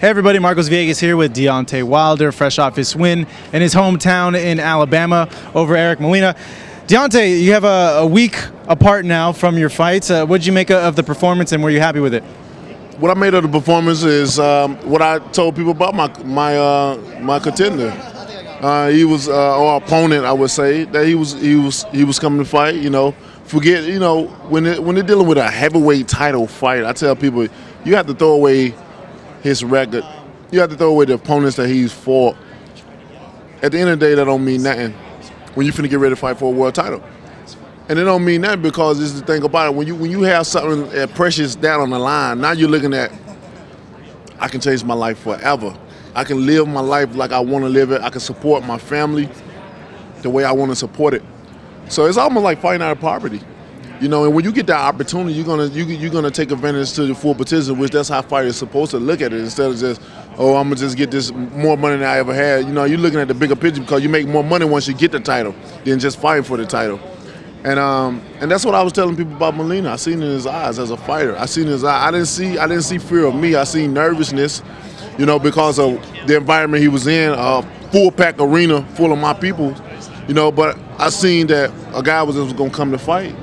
Hey everybody, Marcos Viegas here with Deontay Wilder, fresh off his win in his hometown in Alabama over Eric Molina. Deontay, you have a week apart now from your fights. What did you make of the performance, and were you happy with it? What I made of the performance is what I told people about my contender. He was our opponent, I would say, that he was coming to fight. You know, forget, you know, when they're dealing with a heavyweight title fight, I tell people you have to throw away his record. You have to throw away the opponents that he's fought. At the end of the day, that don't mean nothing when you finna get ready to fight for a world title. And it don't mean nothing because this is the thing about it. When you have something that precious down on the line, now you're looking at, I can change my life forever. I can live my life like I want to live it. I can support my family the way I want to support it. So it's almost like fighting out of poverty. You know, and when you get that opportunity, you're gonna take advantage to the full potential, which that's how fighters are supposed to look at it, instead of just, oh, I'm gonna just get this more money than I ever had. You know, you're looking at the bigger picture because you make more money once you get the title than just fighting for the title. And that's what I was telling people about Molina. I seen it in his eyes as a fighter. I seen his eye. I didn't see fear of me. I seen nervousness, you know, because of the environment he was in, a full pack arena full of my people, you know. But I seen that a guy was just gonna come to fight.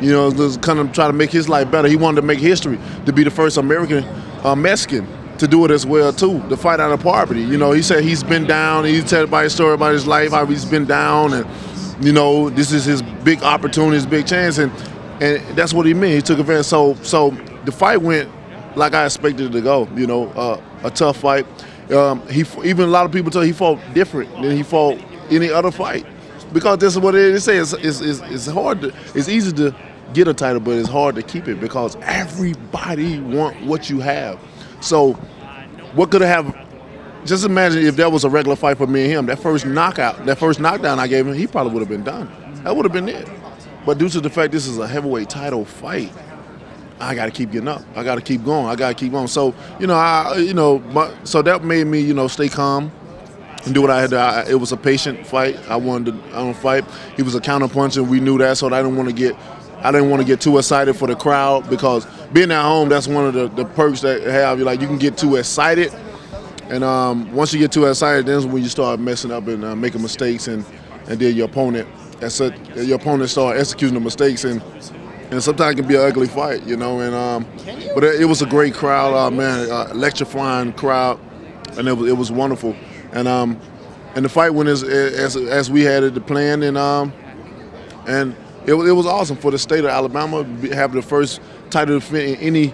You know, just kind of try to make his life better. He wanted to make history to be the first Mexican to do it as well too, to fight out of poverty. You know, he said he's been down. He told everybody a story about his life, how he's been down, and you know, this is his big opportunity, his big chance, and that's what he meant. He took advantage. So the fight went like I expected it to go. You know, a tough fight. Even a lot of people tell he fought different than he fought any other fight, because this is what it is. They say it's hard. It's easy to get a title, but it's hard to keep it because everybody want what you have. So what could have, just imagine if that was a regular fight for me and him, that first knockdown I gave him, he probably would have been done. That would have been it. But due to the fact this is a heavyweight title fight, I got to keep getting up. I got to keep going. I got to keep going. So, you know, so that made me, you know, stay calm and do what I had to. It was a patient fight. I wanted to fight. He was a counterpuncher, and we knew that, so I didn't want to get too excited for the crowd, because being at home, that's one of the perks that have you. Like, you can get too excited, and once you get too excited, then when you start messing up and making mistakes, and then your opponent start executing the mistakes, and sometimes it can be an ugly fight, you know. But it was a great crowd, man, electrifying crowd, and it was wonderful, and the fight went as we had it planned, and. It was awesome for the state of Alabama, having the first title defense in any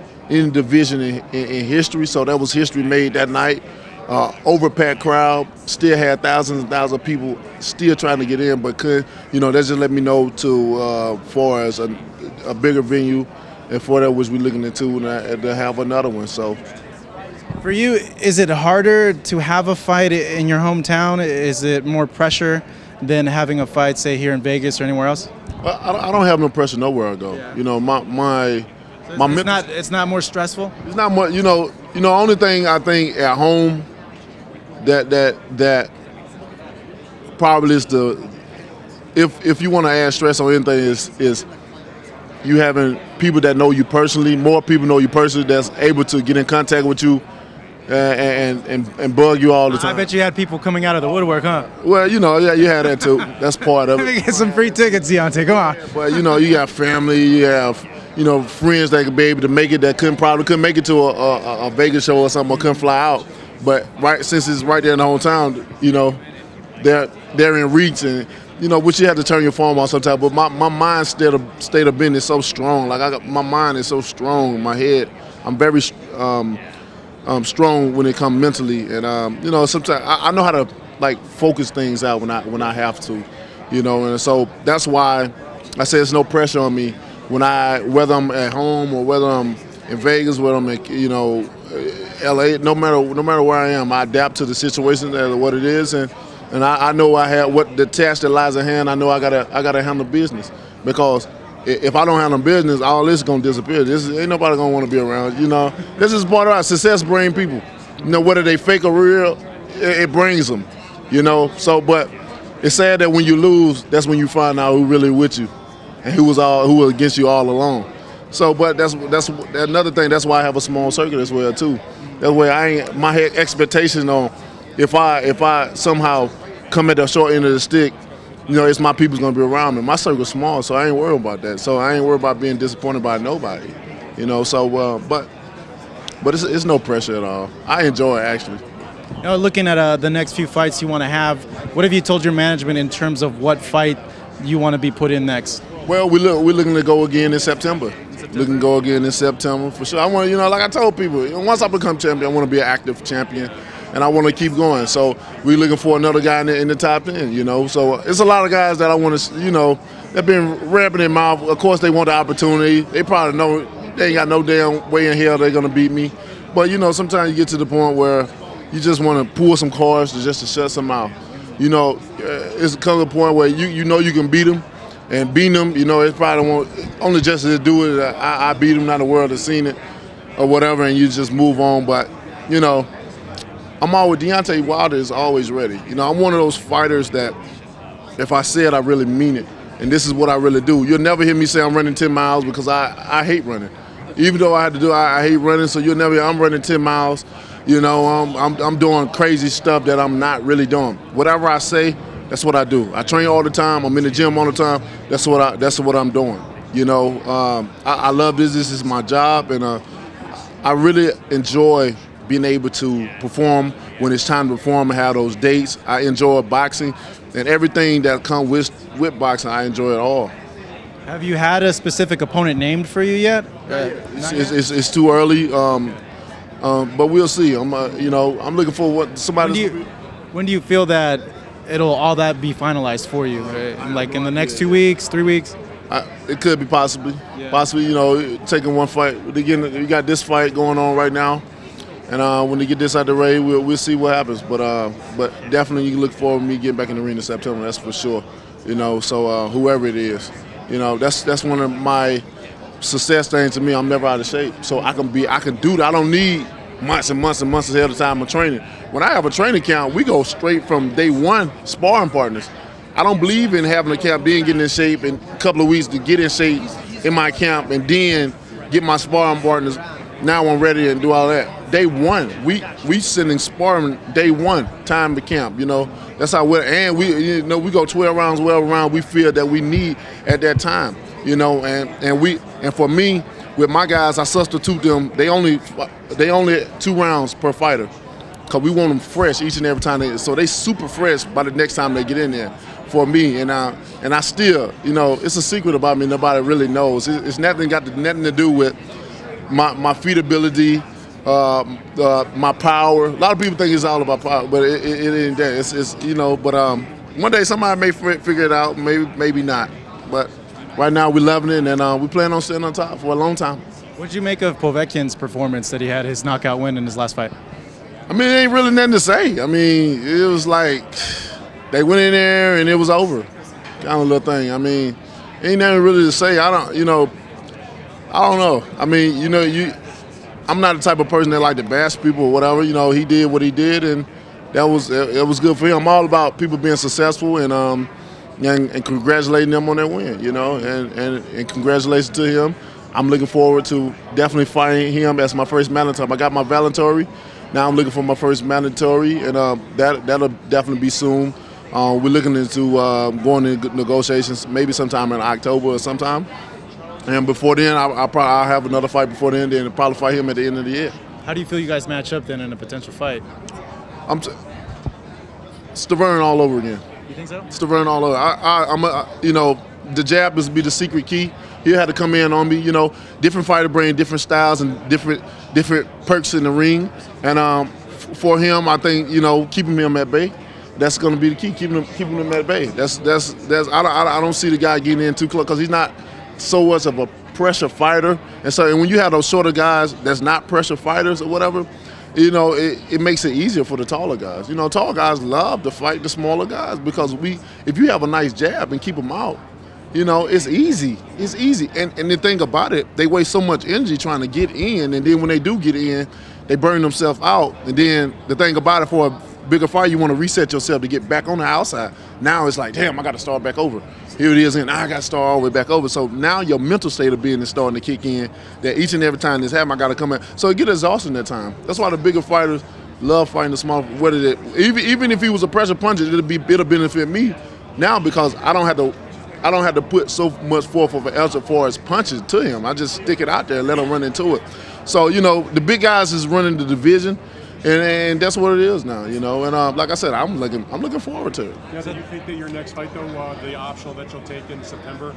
division in history. So that was history made that night. Overpacked crowd, still had thousands and thousands of people still trying to get in, but couldn't. You know, that just let me know to far as a bigger venue, and for that was we looking into and to have another one. So. For you, is it harder to have a fight in your hometown? Is it more pressure than having a fight, say, here in Vegas or anywhere else? I don't have no pressure nowhere I go. Yeah. You know, it's not more stressful. It's not more. You know. Only thing I think at home that probably is if you want to add stress on anything is you having people that know you personally, more people know you personally, that's able to get in contact with you. And bug you all the time. I bet you had people coming out of the woodwork, huh? Well, you know, yeah, you had that too. That's part of it. Let me get some free tickets, Deontay. Come on. But you know, you got family, you have, you know, friends that could be able to make it, that probably couldn't make it to a Vegas show or something, or couldn't fly out. But since it's right there in the hometown, you know, they're in reach, and you know, which you have to turn your phone on sometimes. But my mind state of being is so strong. Like my mind is so strong. My head, I'm very. Strong when it comes mentally, and you know, sometimes I know how to like focus things out when I have to, you know, and so that's why I say it's no pressure on me whether I'm at home or whether I'm in Vegas, whether I'm in, you know, LA. No matter where I am, I adapt to the situation and what it is, and I know I have what the task that lies at hand. I know I gotta handle business, because if I don't handle business, all this is gonna disappear. Ain't nobody gonna want to be around. You know, this is part of our success. Bring people. You know, whether they fake or real, it brings them. You know, so but it's sad that when you lose, that's when you find out who really with you and who was against you all along. So, but that's another thing. That's why I have a small circuit as well too. That way, I ain't my expectation on if I somehow come at the short end of the stick, you know, it's my people's gonna be around me. My circle's small, so I ain't worried about that. So I ain't worried about being disappointed by nobody, you know. So, but it's no pressure at all. I enjoy it, actually. You know, looking at the next few fights you want to have, what have you told your management in terms of what fight you want to be put in next? Well, we're looking to go again in September. Looking to go again in September for sure. I want to, you know, like I told people, once I become champion, I want to be an active champion, and I want to keep going. So we're looking for another guy in the top 10, you know. So it's a lot of guys that I want to, you know, they've been ramping their mouth. Of course, they want the opportunity. They probably know they ain't got no damn way in hell they're gonna beat me. But you know, sometimes you get to the point where you just want to pull some cards just to shut some out. You know, it's come to the point where you know you can beat them, and beating them, you know, it's probably only just to do it. I beat them, not the world has seen it, or whatever, and you just move on. But you know, I'm always Deontay Wilder is always ready. You know, I'm one of those fighters that if I say it, I really mean it, and this is what I really do. You'll never hear me say I'm running 10 miles because I hate running. Even though I had to do it, I hate running. So you'll never hear I'm running 10 miles. You know, I'm doing crazy stuff that I'm not really doing. Whatever I say, that's what I do. I train all the time. I'm in the gym all the time. That's what I'm doing. You know, I love this. This is my job, and I really enjoy being able to perform when it's time to perform and have those dates. I enjoy boxing, and everything that comes with boxing, I enjoy it all. Have you had a specific opponent named for you yet? It's too early. But we'll see. You know, I'm looking for what somebody. When do you feel that it'll all that be finalized for you? Right? Like in the next 2 weeks, 3 weeks? It could be possibly, you know, taking one fight. We got this fight going on right now, and when they get this out the way, we'll see what happens. But definitely, you can look forward to me getting back in the arena in September. That's for sure. You know, so whoever it is, you know, that's one of my. Success thing to me, I'm never out of shape, so I can do that. I don't need months and months and months ahead of time of training. When I have a training camp, we go straight from day one sparring partners. I don't believe in having a camp, then getting in shape in a couple of weeks to get in shape in my camp and then get my sparring partners. Now I'm ready and do all that. Day one, we sending sparring day one time to camp. You know, that's how we're and we you know we go 12 rounds, whatever round we feel that we need at that time. You know, and for me, with my guys, I substitute them. They only 2 rounds per fighter, cause we want them fresh each and every time. So they super fresh by the next time they get in there. For me, and I still, you know, it's a secret about me. Nobody really knows. It's nothing to do with my feet ability, my power. A lot of people think it's all about power, but it ain't that. It's you know. But one day somebody may figure it out. Maybe not. But right now, we're loving it, and we plan on sitting on top for a long time. What did you make of Povetkin's performance that he had his knockout win in his last fight? I mean, it ain't really nothing to say. I mean, it was like they went in there and it was over, kind of little thing. I mean, ain't nothing really to say. I don't know. I mean, you know, I'm not the type of person that like to bash people or whatever. You know, he did what he did, and it was good for him. I'm all about people being successful and congratulating them on their win, you know, and congratulations to him. I'm looking forward to definitely fighting him as my first mandatory. I got my valedictory. Now I'm looking for my first mandatory, and that'll definitely be soon. We're looking into going into negotiations maybe sometime in October or sometime. And before then, I'll have another fight before then, and probably fight him at the end of the year. How do you feel you guys match up then in a potential fight? Stiverne all over again. You think so? Stiverne all over. You know, the jab is be the secret key. He had to come in on me. You know, different fighter bring different styles and different perks in the ring. And for him, I think you know keeping him at bay, that's going to be the key. Keeping him at bay. That's. I don't see the guy getting in too close because he's not so much of a pressure fighter. And when you have those shorter guys that's not pressure fighters or whatever. You know, it makes it easier for the taller guys. You know, tall guys love to fight the smaller guys because if you have a nice jab and keep them out, you know, it's easy. It's easy. And the thing about it, they waste so much energy trying to get in, and then when they do get in, they burn themselves out. And then the thing about it for a bigger fight, you want to reset yourself to get back on the outside. Now it's like, damn, I got to start back over. Here it is, and I got to start all the way back over. So now your mental state of being is starting to kick in, that each and every time this happens, I got to come out. So it gets exhausting that time. That's why the bigger fighters love fighting the small, whether that, even if he was a pressure puncher, it'll benefit me now because I don't have to put so much forth of an answer for his punches to him. I just stick it out there and let him run into it. So, you know, the big guys is running the division. And that's what it is now, you know. And like I said, I'm looking forward to it. Yeah, do you think that your next fight, though, the optional that you'll take in September,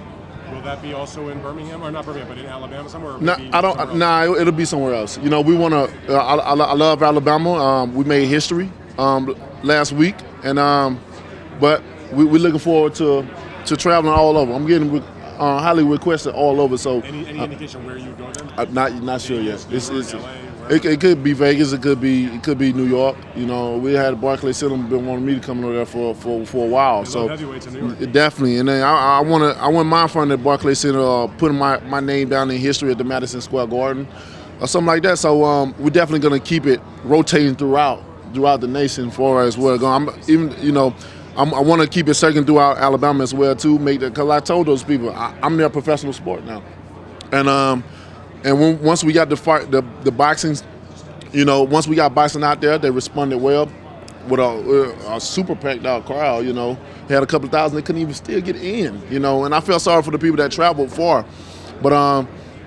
will that be also in Birmingham, or not Birmingham, but in Alabama somewhere? No, I don't. Nah, it'll be somewhere else. You know, we want to. I love Alabama. We made history last week, and but we're looking forward to traveling all over. I'm getting highly requested all over. So any indication where you're going? Not sure yet. It's LA. It could be Vegas. It could be New York. You know, we had Barclays Center been wanting me to come over there for a while. So definitely, and then I wouldn't mind finding that Barclays Center putting my name down in history at the Madison Square Garden or something like that. So we're definitely gonna keep it rotating throughout the nation as far as where going. I want to keep it circling throughout Alabama as well too. Because I told those people I'm their professional sport now, and once we got the fight, the boxing, you know, once we got boxing out there, they responded well with a super packed out crowd, you know. They had a couple of thousand, they couldn't even still get in, you know. And I felt sorry for the people that traveled far. But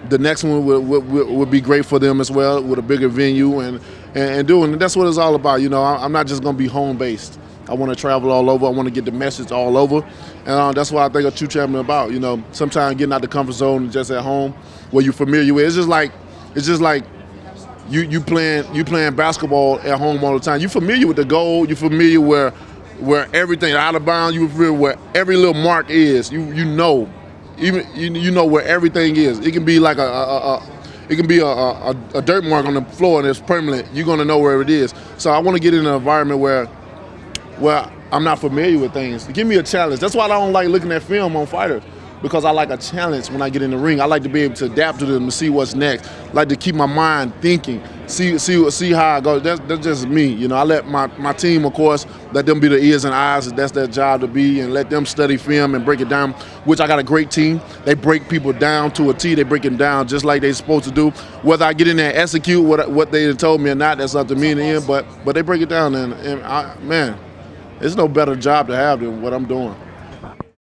the next one would be great for them as well with a bigger venue and doing. And that's what it's all about, you know. I'm not just going to be home-based. I want to travel all over. I want to get the message all over. And that's what I think a true champion about, you know. Sometimes getting out the comfort zone and just at home where you're familiar with. It's just like you playing basketball at home all the time. You're familiar with the goal. You're familiar where everything out of bounds. You're familiar where every little mark is. You know where everything is. It can be like a dirt mark on the floor and it's permanent. You're gonna know where it is. So I want to get in an environment where I'm not familiar with things. Give me a challenge. That's why I don't like looking at film on fighters, because I like a challenge when I get in the ring. I like to be able to adapt to them and see what's next. I like to keep my mind thinking, see how I go. That's just me, you know. I let my team, of course, let them be the ears and eyes. That's their job to be, and let them study film and break it down, which I got a great team. They break people down to a T. They break them down just like they're supposed to do. Whether I get in there and execute what they told me or not, that's up to me in the end, but they break it down, and man, there's no better job to have than what I'm doing.